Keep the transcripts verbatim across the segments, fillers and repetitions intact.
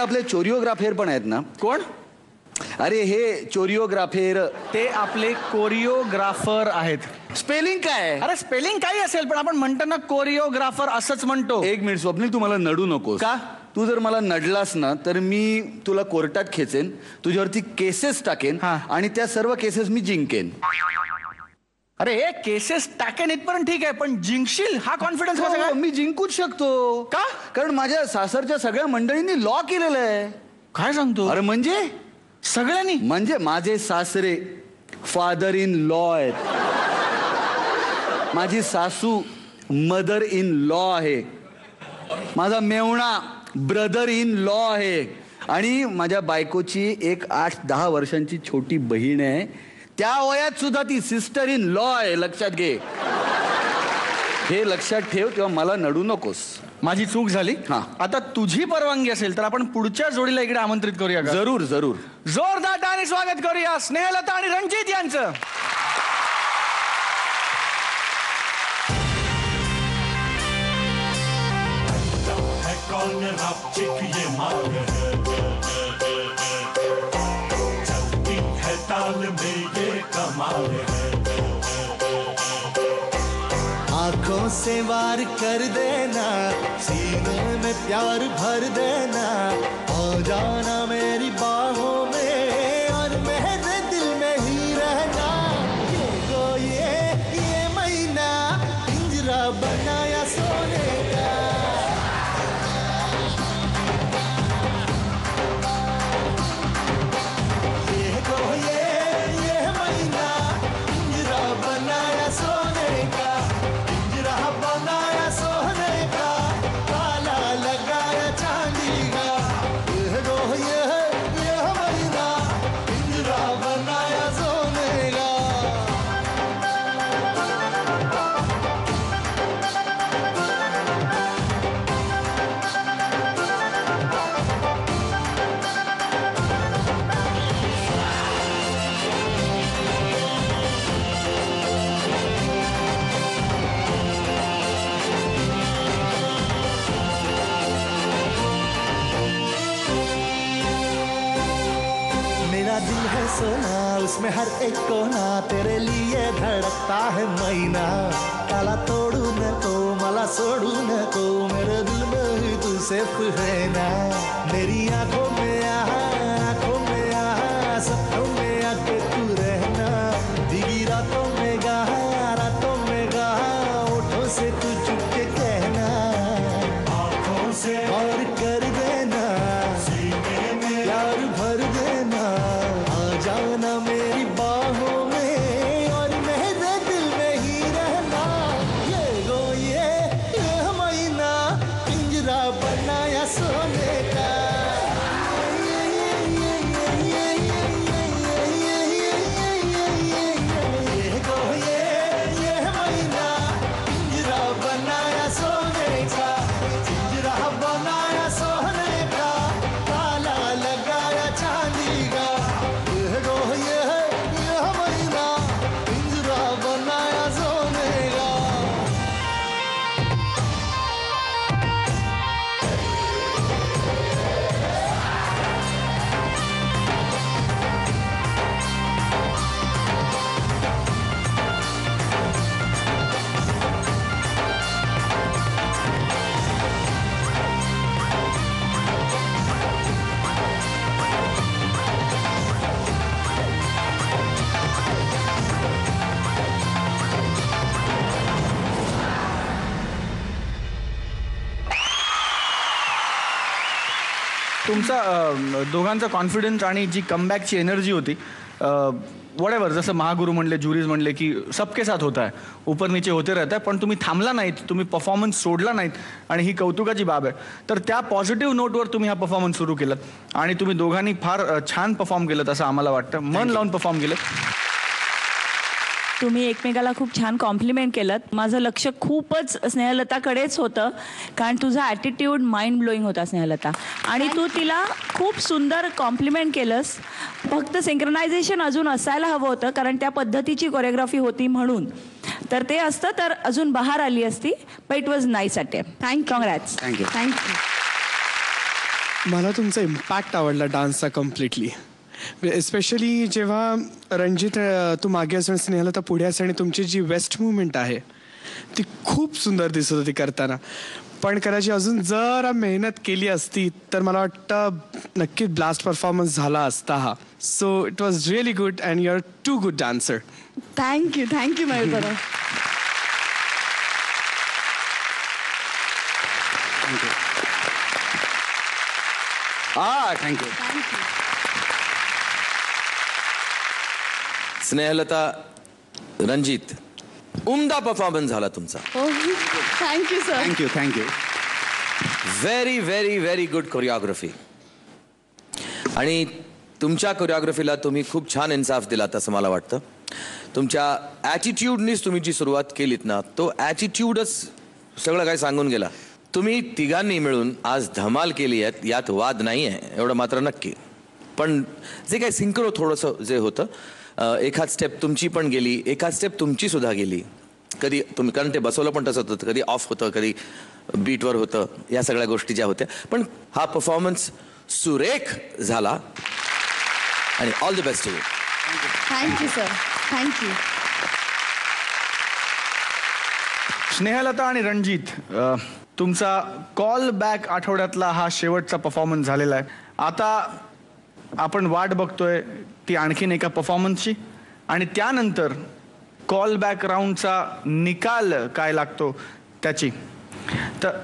आपले चोरिओग्राफर पण आहेत ना. कोण? अरे हे चोरिओग्राफर, ते आपले कोरिओग्राफर आहेत. स्पेलिंग काय? अरे स्पेलिंग काही असेल पण आपण म्हणतो ना कोरिओग्राफर असंच म्हणतो. एक मिनिट स्वप्नील, तू मला नडू नकोस. का? तू जर मला नडलास ना तर मी तुला कोर्टात खेचेन, तुझ्यावरती केसेस टाकेन आणि त्या सर्व केसेस मी जिंकेन. अरे हे केसेस टाकेन इथपर्यंत ठीक आहे, पण जिंकशील हा कॉन्फिडन्स कसा काय? मी जिंकूच शकतो. का? कारण माझ्या सासरच्या सगळ्या मंडळींनी लॉ केलेलं आहे. काय सांगतो? अरे म्हणजे सगळ्यांनी, म्हणजे माझे सासरे फादर इन लॉ आहेत, माझी सासू मदर इन लॉ आहे, माझा मेवणा ब्रदर इन लॉ आहे आणि माझ्या बायकोची एक आठ दहा वर्षांची छोटी बहीण आहे, त्या वयात सुद्धा ती सिस्टर इन लॉ आहे. लक्षात घे, हे लक्षात ठेव. तेव्हा मला नडू नकोस. माझी चूक झाली. हां, आता तुझी परवानगी असेल तर आपण पुढच्या जोडीला इकडे आमंत्रित करूया. जरूर जरूर. जोरदार आणि स्वागत करूया स्नेहलता आणि रणजित यांचं. आँखों से वार कर देना, सीने में प्यार भर देना, हो जाना मेरी बाहों में और मेरे दिल में ही रहना. ये गो ये ये महीना पिंजरा बनाया सोने का. उसमें हर एक कोना तेरे लिए धड़कता है महीना. ताला तोड़ू न तो मला सोड़ू न तो, मेरे दिल में ही तू सिर्फ है ना. मेरी आंखों में आ, आंखों में आ, सपनों में आके तू रहना. दिगी रातों में गा, रातों में गा, ओठों से तू चुपके कहना. आँखों से और कर देना, सीने में प्यार भर देना, आ जाना मेरी बाहों में और मेरे दिल में ही रहना. ये गो ये ये महीना पिंजरा बनाया सोने का. ये ये ये ये ये ये ये ये ये ये ये ये गो ये ये महीना पिंजरा बनाया सोने का. पिंजरा बनाया सोने का, ताला लगाया चांदी का. तुमचा दोघांचा कॉन्फिडन्स आणि जी कमबॅकची एनर्जी होती, वॉटेवर, जसं महागुरू म्हणले, ज्युरीज म्हणले की सबके साथ होता है, ऊपर नीचे होते रहता है, पण तुम्ही थांबला नाहीत, तुम्ही परफॉर्मन्स सोडला नाहीत आणि ही कौतुकाची बाब आहे. तर त्या पॉझिटिव्ह नोटवर तुम्ही हा परफॉर्मन्स सुरू केलात आणि तुम्ही दोघांनी फार छान परफॉर्म केलं असं आम्हाला वाटतं. मन लावून परफॉर्म केलं तुम्ही, एकमेकाला खूप छान कॉम्प्लिमेंट केलं. माझं लक्ष खूपच स्नेहलताकडेच होतं कारण तुझा ॲटिट्यूड माइंड ब्लोईंग होता स्नेहलता, आणि तू तिला खूप सुंदर कॉम्प्लिमेंट केलंस. फक्त सिंक्रनायझेशन अजून असायला हवं होतं कारण त्या पद्धतीची कोरिओग्राफी होती म्हणून, तर ते असतं तर अजून बाहेर आली असती. But it was nice attempt. Thank congrats. Thank you thank you. मला तुमचा इम्पॅक्ट आवडला डान्सचा कम्प्लिटली. एस्पेशली जेव्हा रणजित तू मागे असं स्नेहलता पुढे असं आणि तुमची जी वेस्ट मुवमेंट आहे ती खूप सुंदर दिसत होती करताना. पण कदाचित अजून जरा मेहनत केली असती तर मला वाटतं नक्कीच ब्लास्ट परफॉर्मन्स झाला असता हा. So it was really good and you are too good dancer. Thank you thank you Mayur. Ah, thank you. Thank you. Snehlata, Ranjit, umda performance hala tumsa. Oh, thank you, sir. Thank you, thank you. Very, very, very good choreography. आणि तुमच्या कोरिओग्राफीला तुम्ही खूप छान इन्साफ दिलात असं मला वाटतं. तुमच्या ॲटिट्यूडनीच तुम्ही जी सुरुवात केलीत ना तो ॲटिट्यूडच सगळं काही सांगून गेला. तुम्ही तिघांनी मिळून आज धमाल केली आहेत यात वाद नाही आहे एवढं मात्र नक्की. पण जे काही सिंक्रो थोडंसं जे होतं एखाद स्टेप तुमची पण गेली एखाद स्टेप तुमचीसुद्धा गेली कधी तुम्ही कारण ते बसवलं पण तसंच होतं कधी ऑफ होतं कधी बीटवर होतं या सगळ्या गोष्टी ज्या होत्या. पण हा परफॉर्मन्स सुरेख झाला आणि all the best to you. Thank you sir. Thank you. Snehalata आणि रणजित तुमचा कॉल बॅक आठवड्यातला हा शेवटचा परफॉर्मन्स झालेला आहे. आता आपण वाट बघतोय ती आणखीन एका परफॉर्मन्सची आणि त्यानंतर कॉल बॅक राऊंडचा निकाल काय लागतो त्याची. तर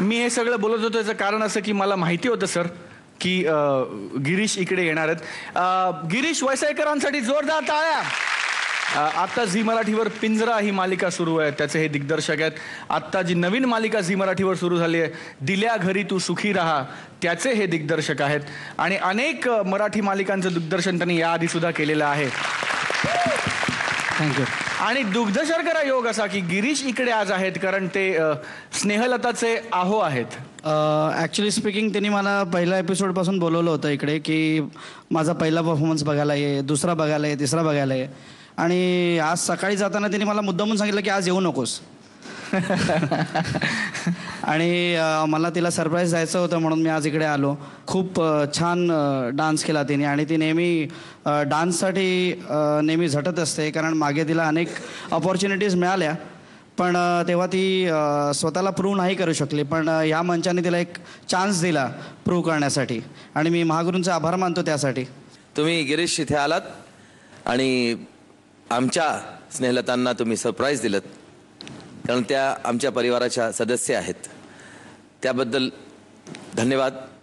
मी हे सगळं बोलत होतो याचं कारण असं की मला माहिती होतं सर की गिरीश इकडे येणार आहेत. गिरीश वैसायकरांसाठी जोरदार टाळ्या. आत्ता झी मराठीवर पिंजरा ही मालिका सुरू आहे त्याचे हे दिग्दर्शक आहेत. आत्ता जी नवीन मालिका झी मराठीवर सुरू झाली आहे दिल्या घरी तू सुखी राहा त्याचे हे दिग्दर्शक आहेत आणि अनेक मराठी मालिकांचं दिग्दर्शन त्यांनी याआधी सुद्धा केलेलं आहे. थँक्यू. आणि दुग्धशर्करा योग असा की गिरीश इकडे आज आहेत कारण ते स्नेहलताचे आहो आहेत. ॲक्च्युली स्पीकिंग त्यांनी मला पहिला एपिसोडपासून बोलवलं होतं इकडे की माझा पहिला परफॉर्मन्स बघायला ये दुसरा बघायला ये तिसरा बघायला ये आणि आज सकाळी जाताना त्यांनी मला मुद्दामून सांगितलं की आज येऊ नकोस आणि मला तिला सरप्राईज द्यायचं होतं म्हणून मी आज इकडे आलो. खूप छान डान्स केला तिने आणि ती नेहमी डान्ससाठी नेहमी झटत असते कारण मागे तिला अनेक अपॉर्च्युनिटीज मिळाल्या पण तेव्हा ती स्वतःला प्रूव्ह नाही करू शकली. पण ह्या मंचाने तिला एक चान्स दिला प्रूव्ह करण्यासाठी आणि मी महागुरूंचा आभार मानतो त्यासाठी. तुम्ही गिरीश इथे आलात आणि आमच्या स्नेहलतांना तुम्ही सरप्राईज दिलत कारण त्या आमच्या परिवाराच्या सदस्य आहेत त्याबद्दल धन्यवाद.